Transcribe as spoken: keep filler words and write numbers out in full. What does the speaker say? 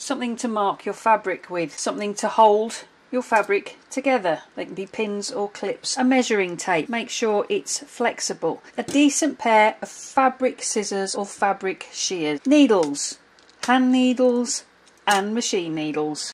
something to mark your fabric with, something to hold your fabric together. They can be pins or clips. A measuring tape, make sure it's flexible. A decent pair of fabric scissors or fabric shears. Needles, hand needles and machine needles.